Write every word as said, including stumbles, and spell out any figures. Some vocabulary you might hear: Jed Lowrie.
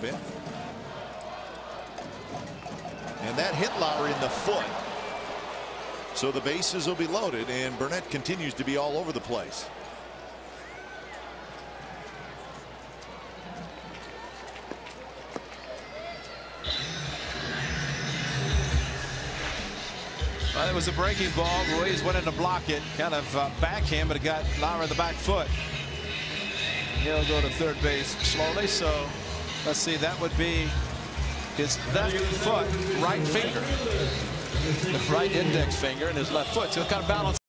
Bit. And that hit Lowrie in the foot. So the bases will be loaded, and Burnett continues to be all over the place. Well, it was a breaking ball. Ruiz went in to block it, kind of uh, backhand, but it got Lowrie in the back foot. He'll go to third base slowly. So. Let's see, that would be his left foot, right finger, the right index finger, and his left foot. So it's kind of balanced.